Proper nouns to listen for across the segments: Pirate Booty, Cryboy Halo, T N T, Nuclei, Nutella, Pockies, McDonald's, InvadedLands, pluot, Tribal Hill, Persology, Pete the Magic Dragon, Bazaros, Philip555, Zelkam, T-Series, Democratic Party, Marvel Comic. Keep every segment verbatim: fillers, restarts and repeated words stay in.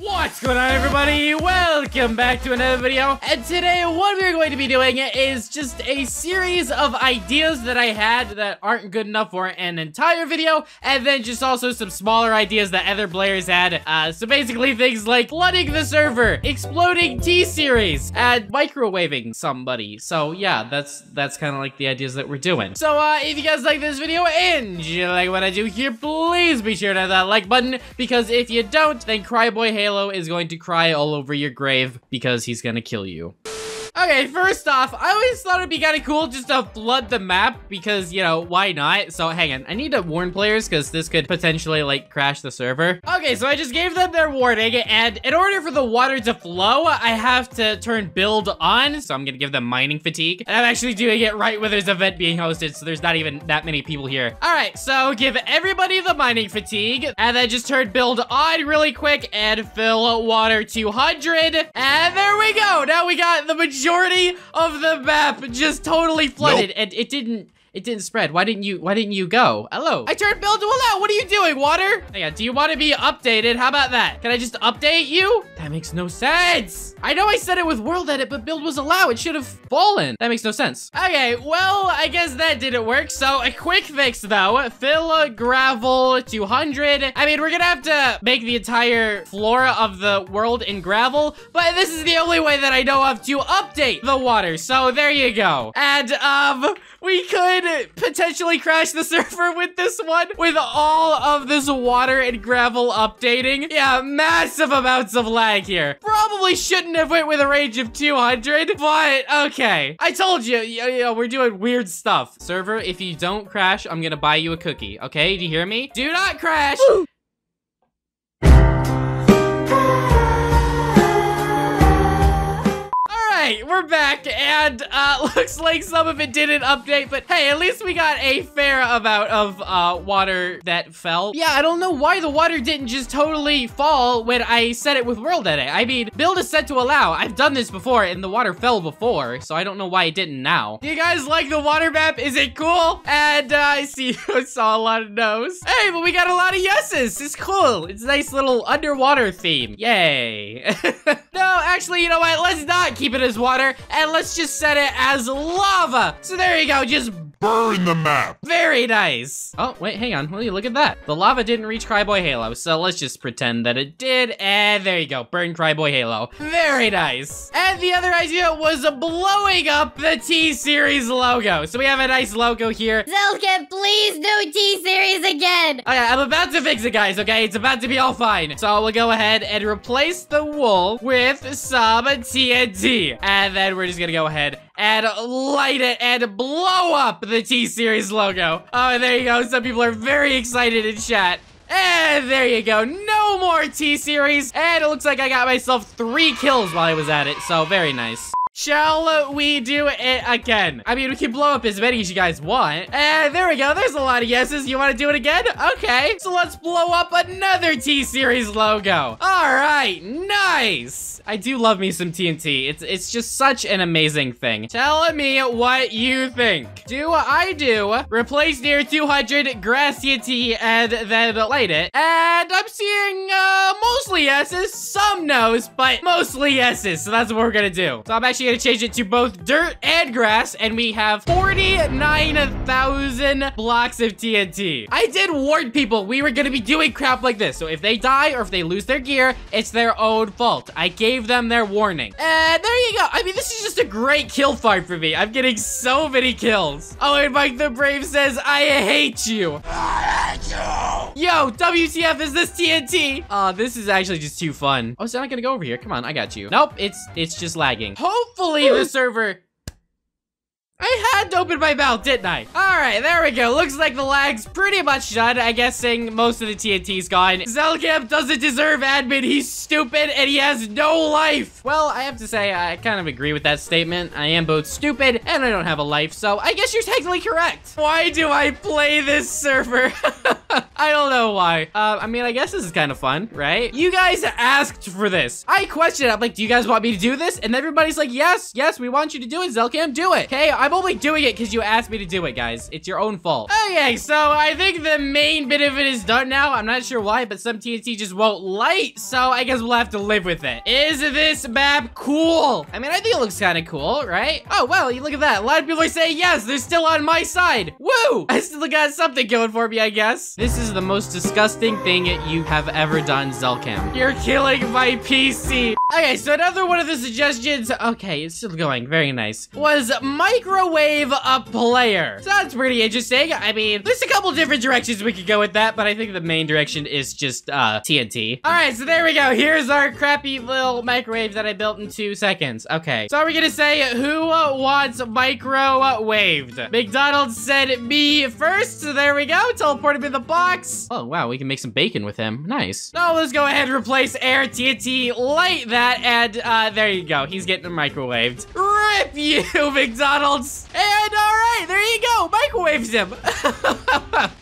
What's going on, everybody? Welcome back to another video, and today what we're going to be doing is just a series of ideas that I had that aren't good enough for an entire video, and then just also some smaller ideas that other players had. Uh, so basically things like flooding the server, exploding T-Series, and microwaving somebody. So yeah, that's that's kind of like the ideas that we're doing. So uh, if you guys like this video and you like what I do here, please be sure to hit that like button, because if you don't, then Cryboy Halo is going to cry all over your grave because he's gonna kill you. Okay, first off, I always thought it'd be kind of cool just to flood the map because, you know, why not? So hang on, I need to warn players because this could potentially, like, crash the server. Okay, so I just gave them their warning, and in order for the water to flow, I have to turn build on, so I'm gonna give them mining fatigue. And I'm actually doing it right where there's an event being hosted, so there's not even that many people here. All right, so give everybody the mining fatigue, and then just turn build on really quick and fill water two hundred, and there we go! Now we got the majority Majority of the map just totally flooded, nope. And it didn't it didn't spread. Why didn't you why didn't you go? Hello. I turned build to allow. What are you doing, water? Hang on, do you want to be updated? How about that? Can I just update you? That makes no sense. I know I said it with world edit, but build was allow. It should have fallen. That makes no sense. Okay, well, I guess that didn't work. So a quick fix though. Fill uh, gravel two hundred. I mean, we're gonna have to make the entire flora of the world in gravel, but this is the only way that I know of to update the water. So there you go. And um, we could potentially crash the server with this one, with all of this water and gravel updating. Yeah, massive amounts of lag here. Probably shouldn't have went with a range of two hundred, but okay. I told you, you know, we're doing weird stuff. Server, if you don't crash, I'm gonna buy you a cookie, okay? Do you hear me? Do not crash! Ooh. We're back, and uh, looks like some of it didn't update, but hey, at least we got a fair amount of uh, water that fell. Yeah, I don't know why the water didn't just totally fall when I set it with world edit. I mean, build is set to allow. I've done this before, and the water fell before, so I don't know why it didn't now. Do you guys like the water map? Is it cool? And uh, I see I saw a lot of no's. Hey, but we got a lot of yeses. It's cool. It's a nice little underwater theme. Yay. No, actually, you know what? Let's not keep it as water, and let's just set it as lava. So there you go, just burn the map. Very nice. Oh, wait, hang on, look at that. The lava didn't reach Cryboy Halo, so let's just pretend that it did, and there you go, burn Cryboy Halo. Very nice. And the other idea was blowing up the T-Series logo. So we have a nice logo here. Zelkam, please no T-Series again. Okay, I'm about to fix it, guys, okay? It's about to be all fine. So we'll go ahead and replace the wool with some T N T. And then we're just gonna go ahead and light it and blow up the T-Series logo. Oh, and there you go. Some people are very excited in chat. And there you go. No more T-Series. And it looks like I got myself three kills while I was at it. So very nice. Shall we do it again? I mean, we can blow up as many as you guys want. And there we go. There's a lot of yeses. You want to do it again? Okay. So let's blow up another T-Series logo. All right. Nice. I do love me some T N T. It's, it's just such an amazing thing. Tell me what you think. Do I do replace near two hundred, grass T N T, and then light it? And I'm seeing uh, mostly yeses, some no's, but mostly yeses. So that's what we're going to do. So I'm actually gonna change it to both dirt and grass, and we have forty-nine thousand blocks of T N T. I did warn people we were gonna be doing crap like this, so if they die or if they lose their gear, it's their own fault. I gave them their warning. And there you go. I mean, this is just a great kill farm for me. I'm getting so many kills. Oh, and Mike the Brave says, I hate you. I hate you. Yo, W T F is this T N T? Uh, this is actually just too fun. Oh, so I'm not gonna go over here. Come on, I got you. Nope, it's it's just lagging. Hopefully the server... I had to open my mouth, didn't I? All right, there we go. Looks like the lag's pretty much done. I'm guessing most of the T N T's gone. Zelkam doesn't deserve admin. He's stupid and he has no life. Well, I have to say, I kind of agree with that statement. I am both stupid and I don't have a life, so I guess you're technically correct. Why do I play this server? I don't know why. Uh, I mean, I guess this is kind of fun, right? You guys asked for this. I questioned it. I'm like, do you guys want me to do this? And everybody's like, yes, yes, we want you to do it, Zelkam, do it. Okay, I I'm only doing it because you asked me to do it, guys. It's your own fault. Okay, so I think the main bit of it is done now. I'm not sure why, but some T N T just won't light, so I guess we'll have to live with it. Is this map cool? I mean, I think it looks kind of cool, right? Oh, well, you look at that. A lot of people are saying yes, they're still on my side. Woo! I still got something going for me, I guess. This is the most disgusting thing you have ever done, Zelkam. You're killing my P C. Okay, so another one of the suggestions, okay, it's still going, very nice, was microwave a player. Sounds pretty interesting. I mean, there's a couple different directions we could go with that, but I think the main direction is just uh, T N T. All right, so there we go. Here's our crappy little microwave that I built in two seconds. Okay, so are we gonna say who wants microwaved? McDonald's said me first, so there we go. Teleport him in the box. Oh, wow, we can make some bacon with him. Nice. Now let's go ahead and replace air, T N T, light that, and uh, there you go. He's getting microwaved. Rip you, McDonald's. And all right, there you go. Microwaves him.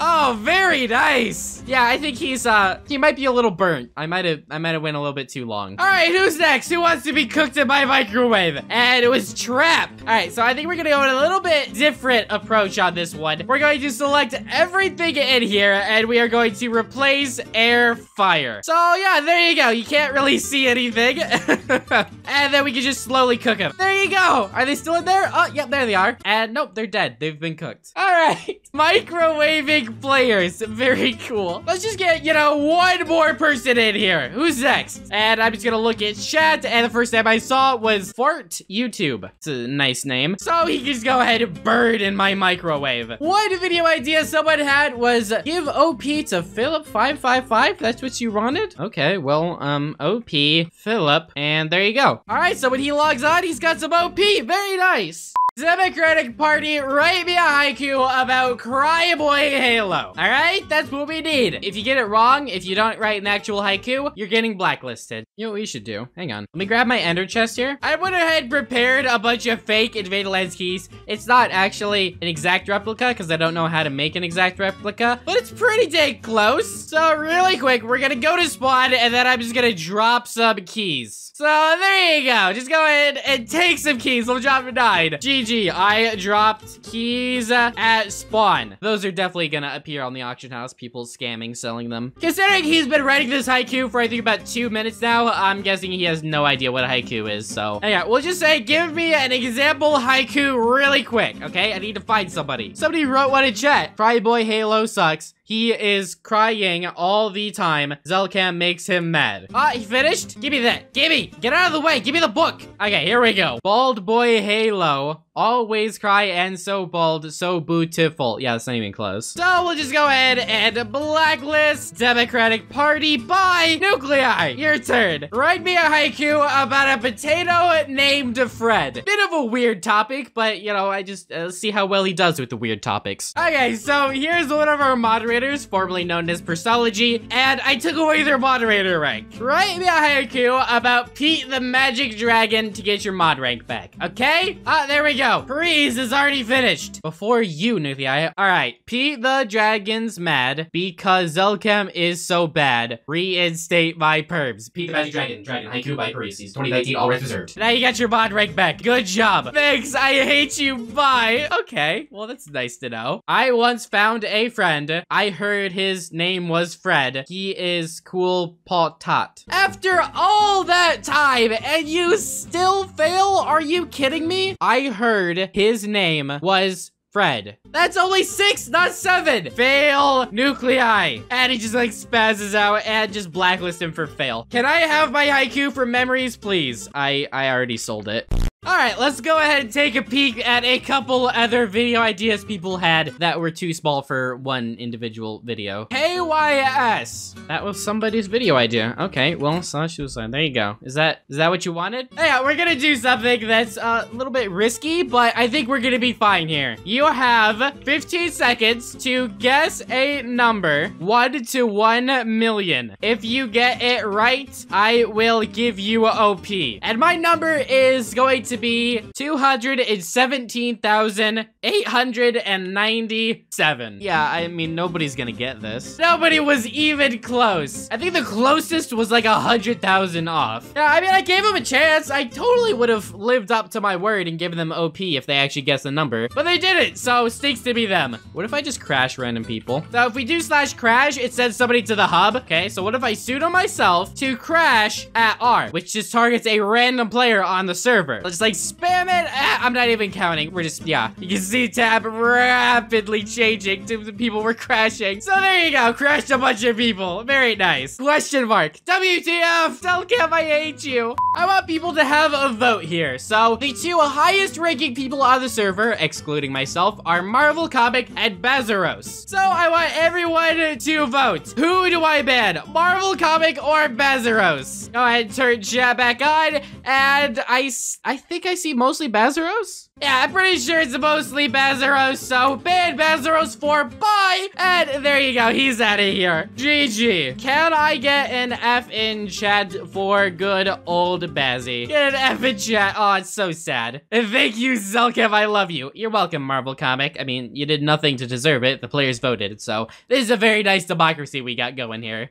Oh, very nice. Yeah, I think he's, uh, he might be a little burnt. I might have, I might have went a little bit too long. All right, who's next? Who wants to be cooked in my microwave? And it was Trap. All right, so I think we're gonna go in a little bit different approach on this one. We're going to select everything in here, and we are going to replace air fire. So yeah, there you go. You can't really see anything. And then we can just slowly cook them. There you go. Are they still in there? Oh, yep, there they are. And nope, they're dead. They've been cooked. All right, microwaving players. Very cool. Let's just get, you know, one more person in here. Who's next? And I'm just gonna look at chat, and the first name I saw was Fort YouTube. It's a nice name. So he can just go ahead and burn in my microwave. One video idea someone had was give O P to Philip five five five. That's what you wanted? Okay, well, um, O P Philip, and there you go. All right, so when he logs on, he's got some O P. Very nice. Democratic Party, write me a haiku about Cryboy Halo. All right, that's what we need. If you get it wrong, if you don't write an actual haiku, you're getting blacklisted. You know what we should do? Hang on. Let me grab my ender chest here. I went ahead and prepared a bunch of fake InvadedLands keys. It's not actually an exact replica because I don't know how to make an exact replica, but it's pretty dang close. So really quick, we're gonna go to spawn and then I'm just gonna drop some keys. So there you go. Just go ahead and take some keys. We'll drop a nine. G G. I dropped keys at spawn. Those are definitely gonna appear on the auction house. People scamming, selling them. Considering he's been writing this haiku for I think about two minutes now, I'm guessing he has no idea what a haiku is. So anyway, we'll just say give me an example haiku really quick. Okay, I need to find somebody. Somebody wrote one in chat. Cryboy Halo sucks. He is crying all the time. Zelkam makes him mad. Ah, he finished? Give me that. Give me. Get out of the way. Give me the book. Okay, here we go. Bald boy Halo. Always cry and so bald, so beautiful. Yeah, that's not even close. So we'll just go ahead and blacklist Democratic Party by Nuclei. Your turn. Write me a haiku about a potato named Fred. Bit of a weird topic, but you know, I just uh, see how well he does with the weird topics. Okay, so here's one of our moderators, formerly known as Persology, and I took away their moderator rank. Write me a haiku about Pete the Magic Dragon to get your mod rank back. Okay? Ah, there we go. Freeze is already finished. Before you, Nuclei. All right. Pete the Dragon's mad because Zelkam is so bad. Reinstate my perms. Pete the Magic Dragon. Dragon. Haiku by Parises. twenty nineteen. All rights reserved. Now you got your mod rank back. Good job. Thanks. I hate you. Bye. Okay. Well, that's nice to know. I once found a friend. I heard his name was Fred. He is cool potat. After all that time and you still fail? Are you kidding me? I heard his name was Fred. That's only six, not seven. Fail Nuclei. And he just like spazzes out and just blacklists him for fail. Can I have my haiku for memories, please? I, I already sold it. All right, let's go ahead and take a peek at a couple other video ideas people had that were too small for one individual video. K Y S. That was somebody's video idea. Okay, well, slash suicide. There you go. Is that is that what you wanted? Yeah, we're gonna do something that's a little bit risky, but I think we're gonna be fine here. You have fifteen seconds to guess a number, one to one million. If you get it right, I will give you an O P. And my number is going to to be two hundred seventeen thousand eight hundred ninety-seven. Yeah, I mean, nobody's gonna get this. Nobody was even close. I think the closest was like one hundred thousand off. Yeah, I mean, I gave them a chance. I totally would have lived up to my word and given them O P if they actually guessed the number, but they didn't, so stinks to be them. What if I just crash random people? So if we do slash crash, it sends somebody to the hub. Okay, so what if I pseudo myself to crash at R, which just targets a random player on the server. Let's just like spam it. Ah, I'm not even counting. We're just, yeah. You can see tab rapidly changing to the people we're crashing. So there you go. Crashed a bunch of people. Very nice. Question mark. W T F, Zelkam, I hate you. I want people to have a vote here. So the two highest ranking people on the server, excluding myself, are Marvel Comic and Bazaros. So I want everyone to vote. Who do I ban? Marvel Comic or Bazaros? Go ahead, turn chat back on. And I, I think I see mostly Bazaros. Yeah, I'm pretty sure it's mostly Bazaros, so ban Bazaros for bye! And there you go, he's out of here. G G. Can I get an F in chat for good old Bazzy? Get an F in chat. Oh, it's so sad. And thank you, Zelkam, I love you. You're welcome, Marvel Comic. I mean, you did nothing to deserve it. The players voted, so this is a very nice democracy we got going here.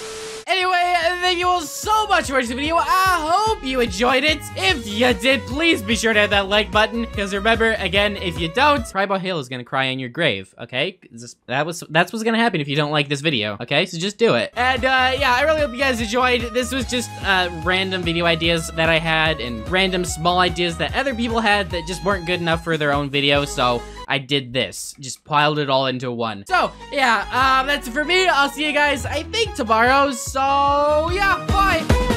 Anyway, thank you all so much for watching the video. I hope you enjoyed it. If you did, please be sure to hit that like button, because remember, Remember, again, if you don't, Tribal Hill is gonna cry in your grave, okay? This, that was, that's what's gonna happen if you don't like this video, okay? So just do it. And, uh, yeah, I really hope you guys enjoyed. This was just, uh, random video ideas that I had and random small ideas that other people had that just weren't good enough for their own video, so I did this. Just piled it all into one. So, yeah, um, that's it for me. I'll see you guys, I think, tomorrow, so, yeah, bye!